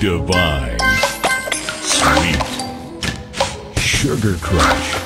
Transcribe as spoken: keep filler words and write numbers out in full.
Divine. Sweet. Sugar Crush.